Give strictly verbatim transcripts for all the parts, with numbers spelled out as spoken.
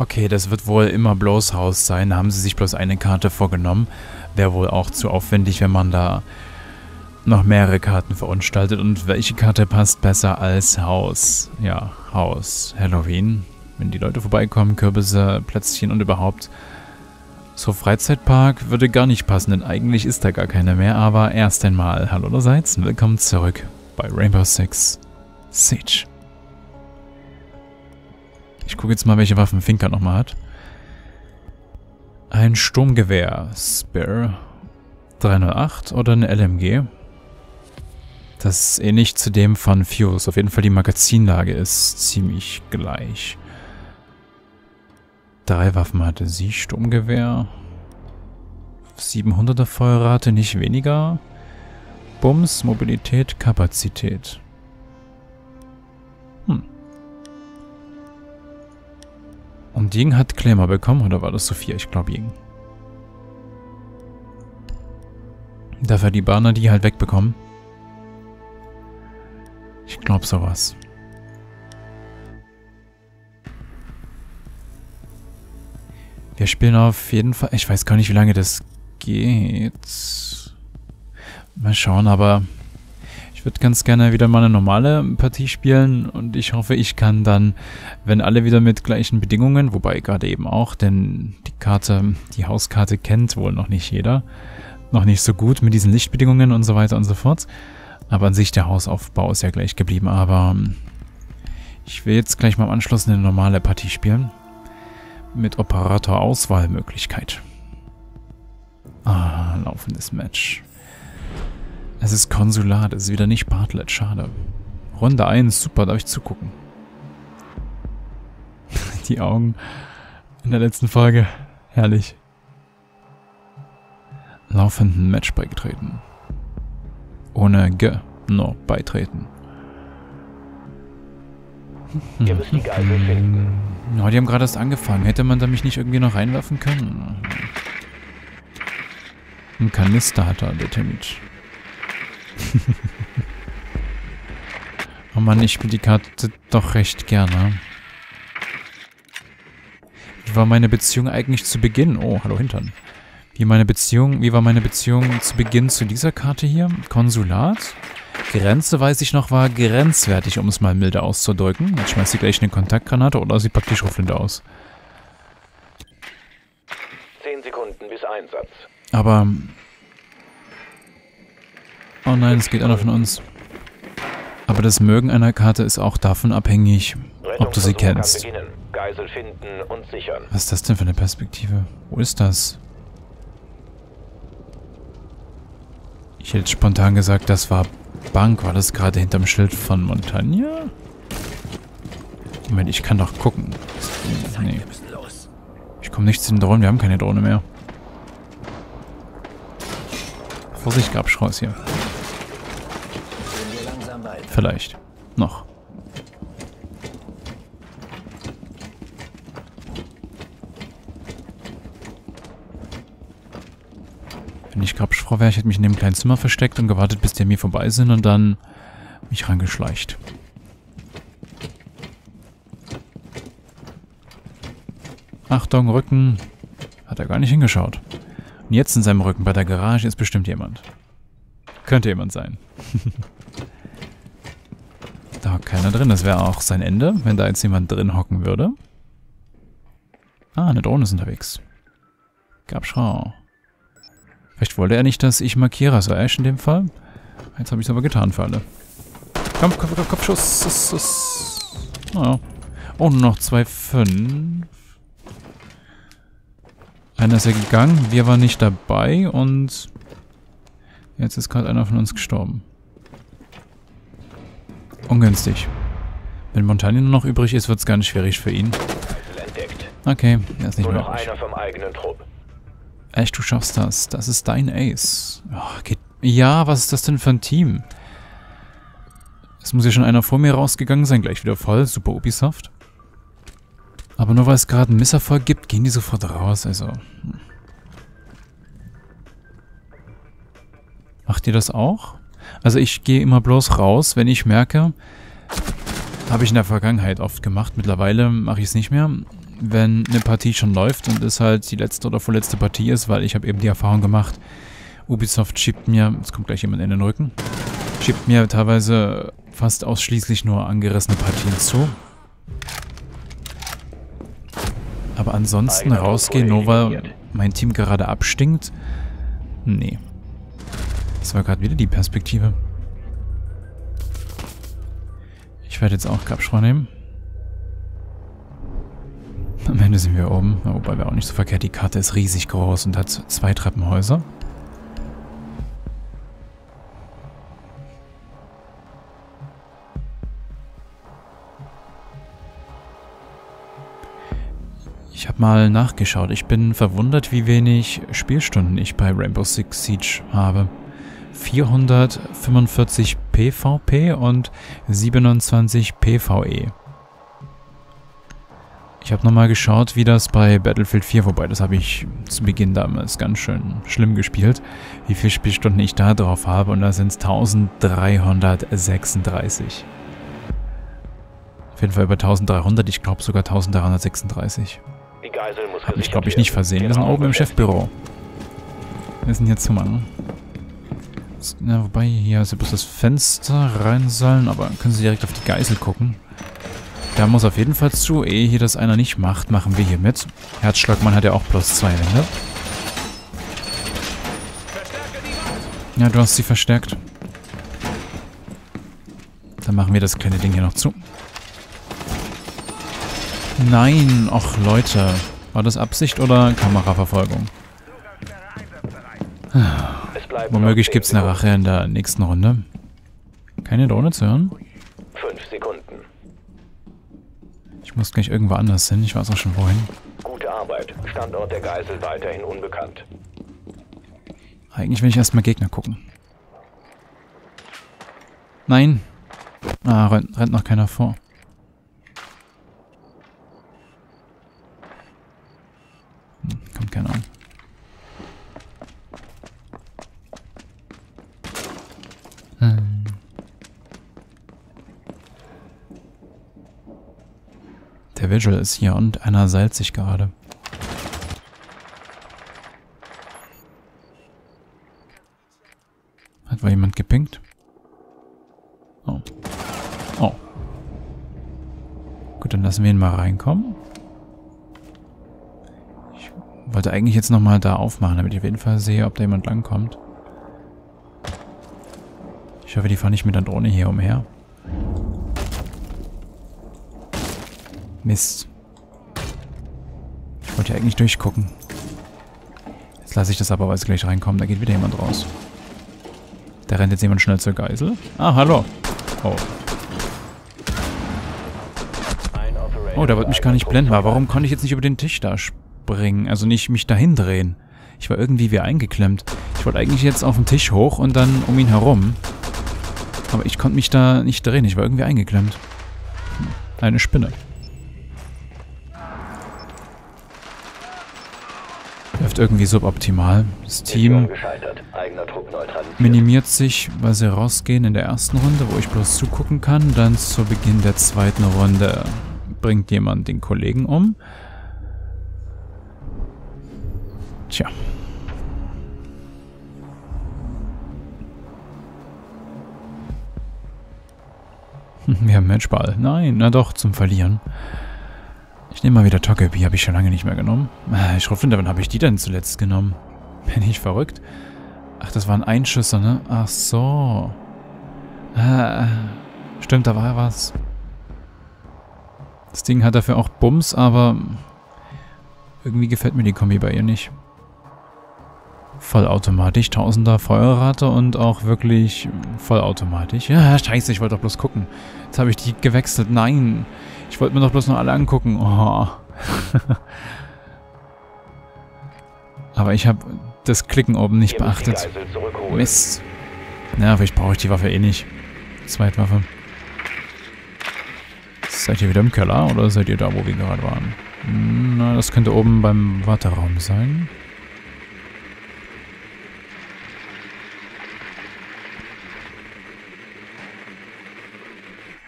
Okay, das wird wohl immer bloß Haus sein. Da haben sie sich bloß eine Karte vorgenommen. Wäre wohl auch zu aufwendig, wenn man da noch mehrere Karten verunstaltet. Und welche Karte passt besser als Haus? Ja, Haus. Halloween. Wenn die Leute vorbeikommen, Kürbisse, Plätzchen und überhaupt. So, Freizeitpark würde gar nicht passen, denn eigentlich ist da gar keiner mehr. Aber erst einmal, hallo allerseits und willkommen zurück bei Rainbow Six Siege. Ich gucke jetzt mal, welche Waffen Finka nochmal hat. Ein Sturmgewehr, Spear drei null acht oder eine L M G. Das ist ähnlich zu dem von Fuse. Auf jeden Fall die Magazinlage ist ziemlich gleich. Drei Waffen hatte sie, Sturmgewehr. siebenhunderter Feuerrate, nicht weniger. Bums, Mobilität, Kapazität. Hm. Und Ying hat Claymore bekommen, oder war das Sophia? Ich glaube Ying. Dafür hat die Bahner die halt wegbekommen. Ich glaube sowas. Wir spielen auf jeden Fall... Ich weiß gar nicht, wie lange das geht. Mal schauen, aber... Ich würde ganz gerne wieder mal eine normale Partie spielen und ich hoffe, ich kann dann, wenn alle wieder mit gleichen Bedingungen, wobei gerade eben auch, denn die Karte, die Hauskarte kennt wohl noch nicht jeder, noch nicht so gut mit diesen Lichtbedingungen und so weiter und so fort, aber an sich der Hausaufbau ist ja gleich geblieben, aber ich will jetzt gleich mal im Anschluss eine normale Partie spielen mit Operatorauswahlmöglichkeit. Ah, laufendes Match. Es ist Konsulat, es ist wieder nicht Bartlett, schade. Runde eins, super, darf ich zugucken. Die Augen in der letzten Folge, herrlich. Laufenden Match beigetreten. Ohne G, no, beitreten. Ihr müsst die Geisel finden. Ja, die haben gerade erst angefangen, hätte man da mich nicht irgendwie noch reinwerfen können? Ein Kanister hat er, der Termit. Oh Mann, ich spiele die Karte doch recht gerne. Wie war meine Beziehung eigentlich zu Beginn? Oh, hallo Hintern. Wie, meine Beziehung, wie war meine Beziehung zu Beginn zu dieser Karte hier? Konsulat? Grenze, weiß ich noch, war grenzwertig, um es mal milde auszudrücken. Jetzt schmeißt sie gleich eine Kontaktgranate oder sie packt die Schrotflinte aus. Zehn Sekunden bis Einsatz. Aber... Oh nein, es geht einer von uns. Aber das Mögen einer Karte ist auch davon abhängig, ob du sie kennst. Geisel finden und sichern. Was ist das denn für eine Perspektive? Wo ist das? Ich hätte spontan gesagt, das war Bank. War das gerade hinterm Schild von Montagne? Moment, ich kann doch gucken. Nee. Ich komme nicht zu den Drohnen, wir haben keine Drohne mehr. Vorsicht, Grabschraus hier. Vielleicht. Noch. Wenn ich Grabschrau wäre, ich hätte mich in dem kleinen Zimmer versteckt und gewartet, bis die mir vorbei sind und dann mich rangeschleicht. Achtung, Rücken. Hat er gar nicht hingeschaut. Und jetzt in seinem Rücken bei der Garage ist bestimmt jemand. Könnte jemand sein. Da hockt keiner drin. Das wäre auch sein Ende, wenn da jetzt jemand drin hocken würde. Ah, eine Drohne ist unterwegs. Gabschrau. Vielleicht wollte er nicht, dass ich markiere, so Ash in dem Fall. Jetzt habe ich es aber getan für alle. Komm, komm, komm, komm, Schuss, Schuss, Schuss. Naja. Oh, nur noch zwei Komma fünf. Einer ist ja gegangen, wir waren nicht dabei und jetzt ist gerade einer von uns gestorben. Ungünstig. Wenn Montagne nur noch übrig ist, wird es ganz schwierig für ihn. Okay, er ist nicht mehr übrig. Echt, du schaffst das. Das ist dein Ace. Oh, geht. Ja, was ist das denn für ein Team? Es muss ja schon einer vor mir rausgegangen sein, gleich wieder voll. Super Ubisoft. Aber nur weil es gerade einen Misserfolg gibt, gehen die sofort raus, also... Macht ihr das auch? Also ich gehe immer bloß raus, wenn ich merke... Habe ich in der Vergangenheit oft gemacht, mittlerweile mache ich es nicht mehr. wenn eine Partie schon läuft und es halt die letzte oder vorletzte Partie ist, weil ich habe eben die Erfahrung gemacht, Ubisoft schiebt mir, jetzt kommt gleich jemand in den Rücken, schiebt mir teilweise fast ausschließlich nur angerissene Partien zu. Aber ansonsten rausgehen, nur weil mein Team gerade abstinkt? Nee. Das war gerade wieder die Perspektive. Ich werde jetzt auch Kapschrau nehmen. Am Ende sind wir oben, wobei wir auch nicht so verkehrt. Die Karte ist riesig groß und hat zwei Treppenhäuser. Ich habe mal nachgeschaut. Ich bin verwundert, wie wenig Spielstunden ich bei Rainbow Six Siege habe. vierhundertfünfundvierzig PvP und siebenundzwanzig PvE. Ich habe nochmal geschaut, wie das bei Battlefield vier, wobei das habe ich zu Beginn damals ganz schön schlimm gespielt, wie viele Spielstunden ich da drauf habe, und da sind es eintausenddreihundertsechsunddreißig. Auf jeden Fall über eintausenddreihundert, ich glaube sogar eintausenddreihundertsechsunddreißig. Hab mich, glaube ich, nicht versehen. Wir sind oben im Chefbüro. Wir sind jetzt zu machen. Na, wobei, hier ist ja bloß das Fenster rein sollen, aber können Sie direkt auf die Geisel gucken. Da muss auf jeden Fall zu, ehe hier das einer nicht macht, machen wir hier mit. Herzschlagmann hat ja auch bloß zwei Wände. Ja, du hast sie verstärkt. Dann machen wir das kleine Ding hier noch zu. Nein, ach Leute. War das Absicht oder Kameraverfolgung? Womöglich gibt es eine Rache in der nächsten Runde. Keine Drohne zu hören? fünf Sekunden. Ich muss gleich irgendwo anders hin, ich weiß auch schon wohin. Gute Arbeit. Standort der Geisel weiterhin unbekannt. Eigentlich will ich erstmal Gegner gucken. Nein. Ah, rennt, rennt noch keiner vor. Kommt keiner an. Hm. Der Vigil ist hier und einer seilt sich gerade. Hat wohl jemand gepinkt? Oh. Oh. Gut, dann lassen wir ihn mal reinkommen. Ich wollte eigentlich jetzt nochmal da aufmachen, damit ich auf jeden Fall sehe, ob da jemand langkommt. Ich hoffe, die fahren nicht mit der Drohne hier umher. Mist. Ich wollte ja eigentlich durchgucken. Jetzt lasse ich das aber, weil sie gleich reinkommen. Da geht wieder jemand raus. Da rennt jetzt jemand schnell zur Geisel. Ah, hallo. Oh. Oh, der wollte mich gar nicht blenden. Warum konnte ich jetzt nicht über den Tisch da spielen? Bringen, also nicht mich dahin drehen. Ich war irgendwie wie eingeklemmt. Ich wollte eigentlich jetzt auf den Tisch hoch und dann um ihn herum. Aber ich konnte mich da nicht drehen. Ich war irgendwie eingeklemmt. Eine Spinne. Läuft irgendwie suboptimal. Das Team minimiert sich, weil sie rausgehen in der ersten Runde, wo ich bloß zugucken kann. Dann zu Beginn der zweiten Runde bringt jemand den Kollegen um. Tja. Wir haben Matchball. Nein, na doch, zum Verlieren. Ich nehme mal wieder Togepi, habe ich schon lange nicht mehr genommen. Ich rufe, wann habe ich die denn zuletzt genommen? Bin ich verrückt? Ach, das waren Einschüsse, ne? Ach so. Ah, stimmt, da war was. Das Ding hat dafür auch Bums, aber irgendwie gefällt mir die Kombi bei ihr nicht. Vollautomatisch, tausender Feuerrate und auch wirklich vollautomatisch. Ja, scheiße, ich wollte doch bloß gucken. Jetzt habe ich die gewechselt. Nein, ich wollte mir doch bloß noch alle angucken. Oh. Aber ich habe das Klicken oben nicht beachtet. Mist. Na, vielleicht brauche ich die Waffe eh nicht. Zweitwaffe. Seid ihr wieder im Keller oder seid ihr da, wo wir gerade waren? Na, das könnte oben beim Warteraum sein.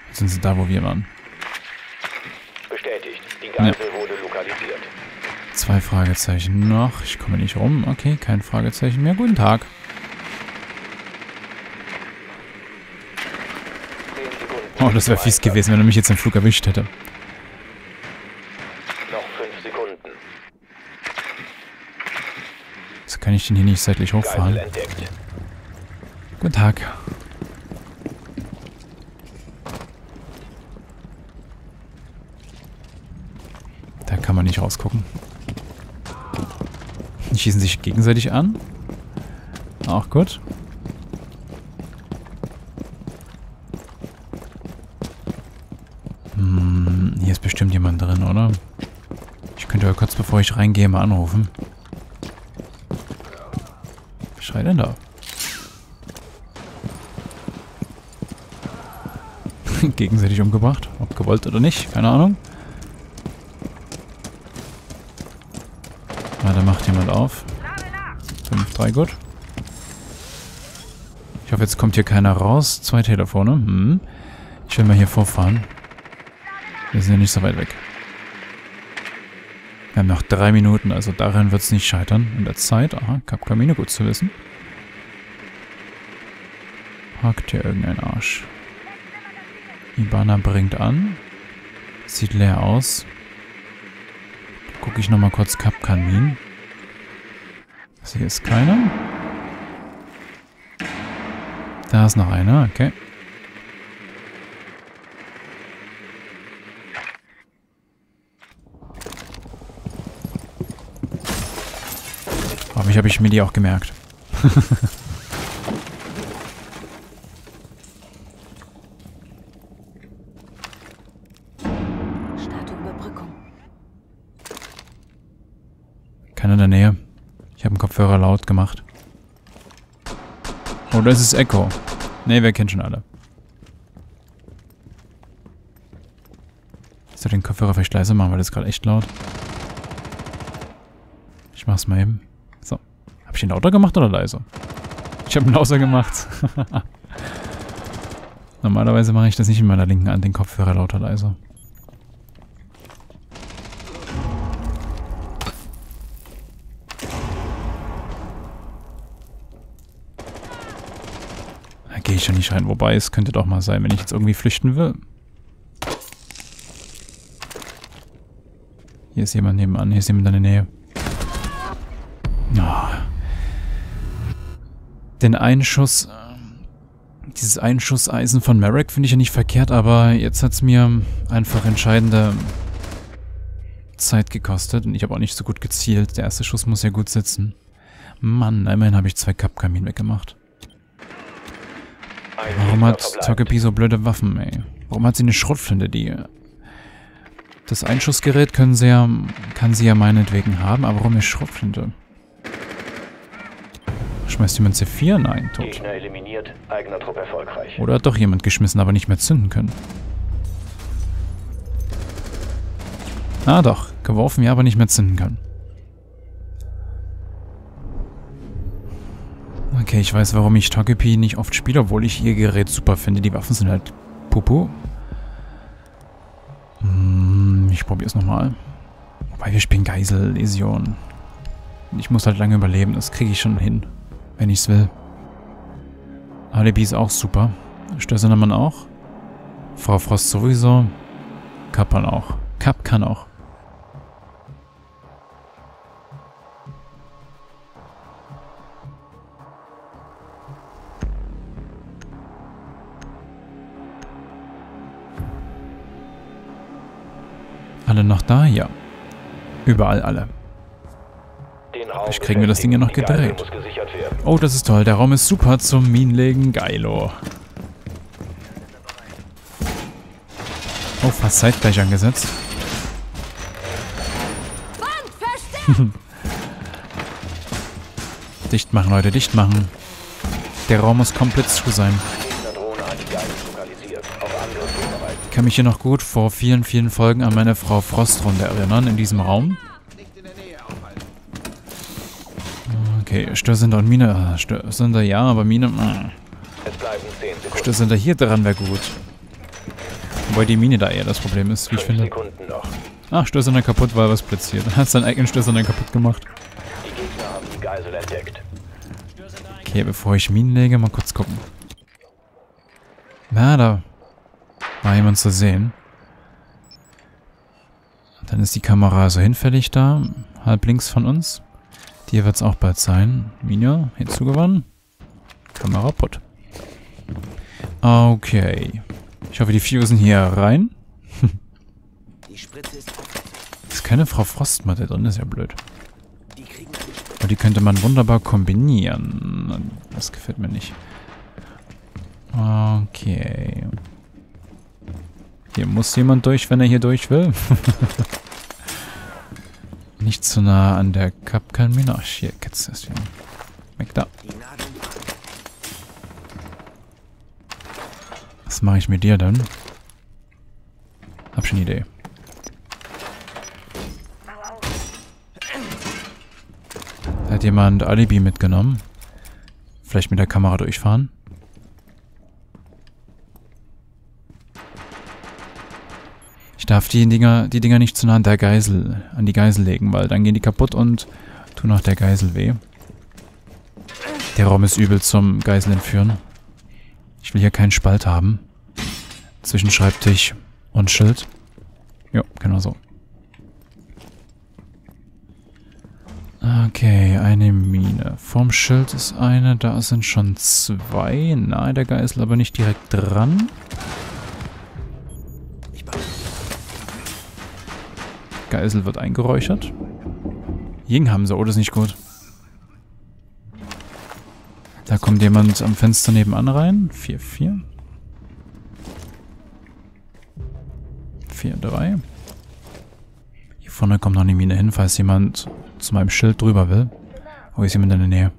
Jetzt sind sie da, wo wir waren. Bestätigt. Die Geisel wurde lokal lokalisiert. Zwei Fragezeichen noch. Ich komme nicht rum. Okay, kein Fragezeichen mehr. Guten Tag. Oh, das wäre fies gewesen, wenn er mich jetzt im Flug erwischt hätte. Noch fünf Sekunden. So kann ich den hier nicht seitlich hochfahren. Guten Tag. Da kann man nicht rausgucken. Die schießen sich gegenseitig an. Auch gut. Hm, hier ist bestimmt jemand drin, oder? Ich könnte ja kurz bevor ich reingehe mal anrufen. Was schreit denn da? Gegenseitig umgebracht. Ob gewollt oder nicht, keine Ahnung. Na, da macht jemand auf. fünf drei, gut. Ich hoffe, jetzt kommt hier keiner raus. Zwei Telefone. Hm. Ich will mal hier vorfahren. Wir sind ja nicht so weit weg. Wir haben noch drei Minuten, also daran wird es nicht scheitern. In der Zeit. Aha, Kapkamine, gut zu wissen. Hakt hier irgendein Arsch. Ibana bringt an. Sieht leer aus. Gucke ich nochmal kurz Kapkan. Das hier ist keiner. Da ist noch einer, okay. Aber ich habe ich mir die auch gemerkt. Keiner in der Nähe. Ich habe den Kopfhörer laut gemacht. Oh, das ist Echo. Ne, wir kennen schon alle. Ich soll den Kopfhörer vielleicht leiser machen, weil das ist gerade echt laut. Ich mach's mal eben. So. Habe ich ihn lauter gemacht oder leiser? Ich habe ihn lauter gemacht. Normalerweise mache ich das nicht in meiner linken Hand, den Kopfhörer lauter leiser. Gehe ich ja nicht rein. Wobei, es könnte doch mal sein, wenn ich jetzt irgendwie flüchten will. Hier ist jemand nebenan. Hier ist jemand in der Nähe. Oh. Den Einschuss... Dieses Einschusseisen von Marek finde ich ja nicht verkehrt, aber jetzt hat es mir einfach entscheidende Zeit gekostet. Und ich habe auch nicht so gut gezielt. Der erste Schuss muss ja gut sitzen. Mann, immerhin habe ich zwei Kapkamin weggemacht. Warum hat Togepi so blöde Waffen, ey? Warum hat sie eine Schrotflinte, die... Das Einschussgerät können sie ja, kann sie ja meinetwegen haben, aber warum eine Schrotflinte? Schmeißt jemand C vier? Nein, tot. Oder hat doch jemand geschmissen, aber nicht mehr zünden können. Ah doch, geworfen, ja, aber nicht mehr zünden können. Okay, ich weiß, warum ich Togepi nicht oft spiele, obwohl ich ihr Gerät super finde. Die Waffen sind halt Pupu. Hm, ich probiere es nochmal. Wobei, wir spielen Geisel, Lesion. Ich muss halt lange überleben, das kriege ich schon hin, wenn ich es will. Alibi ist auch super. Stößermann auch. Frau Frost sowieso. Kapkan auch. Kapkan auch. Alle noch da? Ja. Überall alle. Vielleicht kriegen wir das Ding ja noch gedreht. Oh, das ist toll. Der Raum ist super zum Minenlegen. Geilo. Oh, fast zeitgleich angesetzt. Dicht machen, Leute. Dicht machen. Der Raum muss komplett zu sein. Ich kann mich hier noch gut vor vielen, vielen Folgen an meine Frau Frost-Runde erinnern, in diesem Raum. Okay, Störsender und Mine. Störsender ja, aber Mine... Störsender hier dran wäre gut. Wobei die Mine da eher das Problem ist, wie ich finde. Ach, Stöße dann kaputt, weil was platziert. Hat seinen eigenen Stöße dann kaputt gemacht. Die Gegner haben die Geisel entdeckt. Okay, bevor ich Minen lege, mal kurz gucken. Na, da war jemand zu sehen. Dann ist die Kamera so hinfällig da, halb links von uns. Die wird es auch bald sein. Minio, hinzugewonnen. Kamera putt. Okay. Ich hoffe, die Fusen hier rein. Ist keine Frau Frost mal da drin, ist ja blöd. Aber die könnte man wunderbar kombinieren. Das gefällt mir nicht. Okay. Hier muss jemand durch, wenn er hier durch will. Nicht zu nah an der Kapkan-Mine. Ach, hier, Katze ist wieder. Weg da. Was mache ich mit dir dann? Hab schon eine Idee. Da hat jemand Alibi mitgenommen. Vielleicht mit der Kamera durchfahren. Darf die Dinger, die Dinger nicht zu nah an der Geisel, an die Geisel legen, weil dann gehen die kaputt und tun auch der Geisel weh. Der Raum ist übel zum Geisel entführen. Ich will hier keinen Spalt haben. Zwischen Schreibtisch und Schild. Jo, genau so. Okay, eine Mine. Vorm Schild ist eine, da sind schon zwei. Nahe der Geisel, aber nicht direkt dran. Geisel wird eingeräuchert. Ying haben sie, oh, das ist nicht gut. Da kommt jemand am Fenster nebenan rein. vier vier. vier drei. Hier vorne kommt noch eine Mine hin, falls jemand zu meinem Schild drüber will. Oh, ist jemand in der Nähe.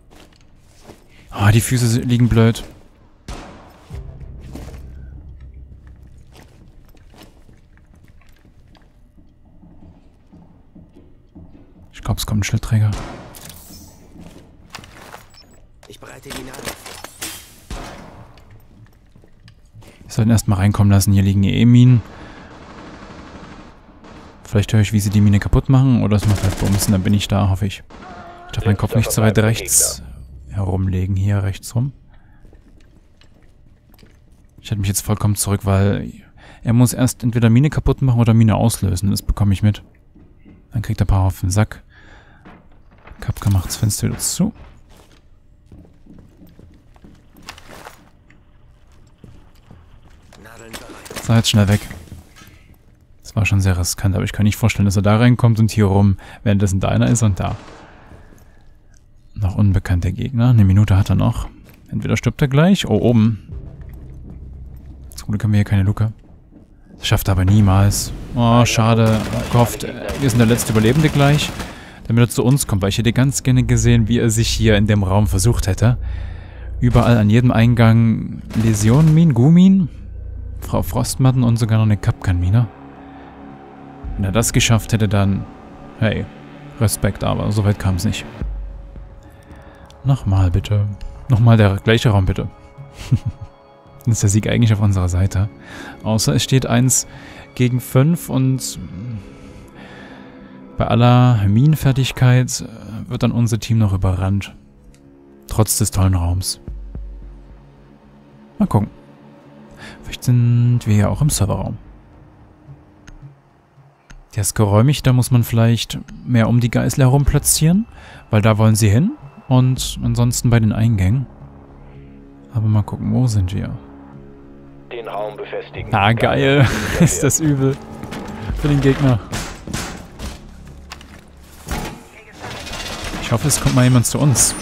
Ah, oh, die Füße liegen blöd. Ich glaube, es kommt ein Schildträger. Ich bereite die Nadel vor. Wir sollten erstmal reinkommen lassen. Hier liegen eh Minen. Vielleicht höre ich, wie sie die Mine kaputt machen. Oder es macht halt Bumsen. Dann bin ich da, hoffe ich. Ich darf meinen Kopf nicht zu weit rechts herumlegen. Hier rechts rum. Ich hätte mich jetzt vollkommen zurück, weil er muss erst entweder Mine kaputt machen oder Mine auslösen. Das bekomme ich mit. Dann kriegt er ein paar auf den Sack. Kapka macht das Fenster wieder zu. So, jetzt schnell weg. Das war schon sehr riskant, aber ich kann nicht vorstellen, dass er da reinkommt und hier rum, währenddessen da einer ist und da. Noch unbekannter Gegner. Eine Minute hat er noch. Entweder stirbt er gleich. Oh, oben. Zum Glück haben wir hier keine Luke. Das schafft er aber niemals. Oh, schade. Gehofft, wir sind der letzte Überlebende gleich. Damit er zu uns kommt, weil ich hätte ganz gerne gesehen, wie er sich hier in dem Raum versucht hätte. Überall an jedem Eingang Lesion, Minen, Gumin, Frau Frostmatten und sogar noch eine Kapkan-Mine. Wenn er das geschafft hätte, dann... Hey, Respekt, aber so weit kam es nicht. Nochmal bitte. Nochmal der gleiche Raum bitte. Dann ist der Sieg eigentlich auf unserer Seite. Außer es steht eins gegen fünf und bei aller Minenfertigkeit wird dann unser Team noch überrannt. Trotz des tollen Raums. Mal gucken. Vielleicht sind wir ja auch im Serverraum. Der ist geräumig, da muss man vielleicht mehr um die Geißel herum platzieren, weil da wollen sie hin. Und ansonsten bei den Eingängen. Aber mal gucken, wo sind wir? Den Raum befestigen. Ah, geil. Ist das übel. Für den Gegner. Ich hoffe, es kommt mal jemand zu uns.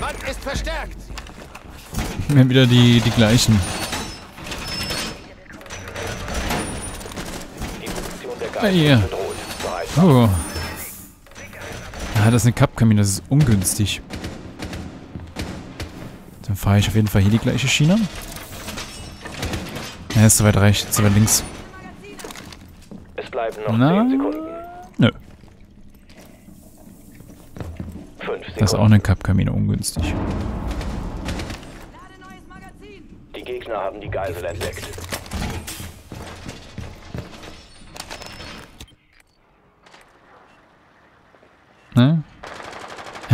Mann ist verstärkt. Wir haben wieder die, die gleichen. Ah, yeah. Oh. Ah, das ist eine Kapkan-Mine, das ist ungünstig. Dann fahre ich auf jeden Fall hier die gleiche Schiene. Er ist zu weit rechts, zu weit links. Es bleiben noch Na? zehn Sekunden. Nö. fünf Sekunden. Das ist auch eine Kapkan-Mine, ungünstig. Die Gegner haben die Geisel entdeckt.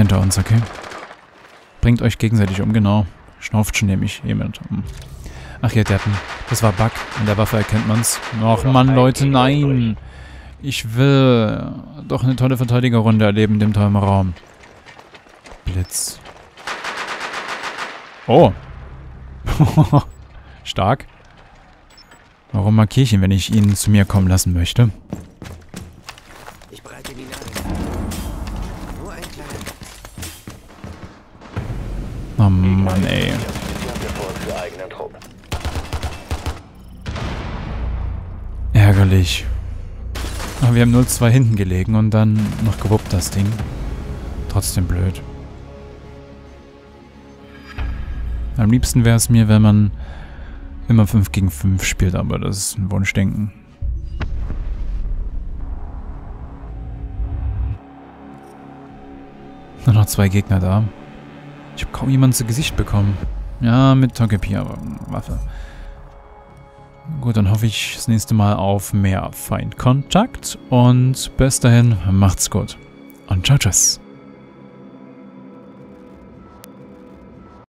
Hinter uns, okay? Bringt euch gegenseitig um, genau. Schnauft schon nämlich jemand um. Ach ja, Deppen. Das war Bug. An der Waffe erkennt man's. Och Mann, Leute, nein! Ich will doch eine tolle Verteidigerrunde erleben in dem Träumerraum. Blitz. Oh! Stark. Warum markiere ich ihn, wenn ich ihn zu mir kommen lassen möchte? Ich breite die Nadel. Nur ein kleiner. Oh Mann, ey. Ärgerlich. Aber wir haben null zwei hinten gelegen und dann noch gewuppt das Ding. Trotzdem blöd. Am liebsten wäre es mir, wenn man immer fünf gegen fünf spielt, aber das ist ein Wunschdenken. Nur noch zwei Gegner da. Ich habe kaum jemanden zu Gesicht bekommen. Ja, mit Togepi, aber Waffe. Gut, dann hoffe ich das nächste Mal auf mehr Feindkontakt und bis dahin macht's gut und ciao, tschüss.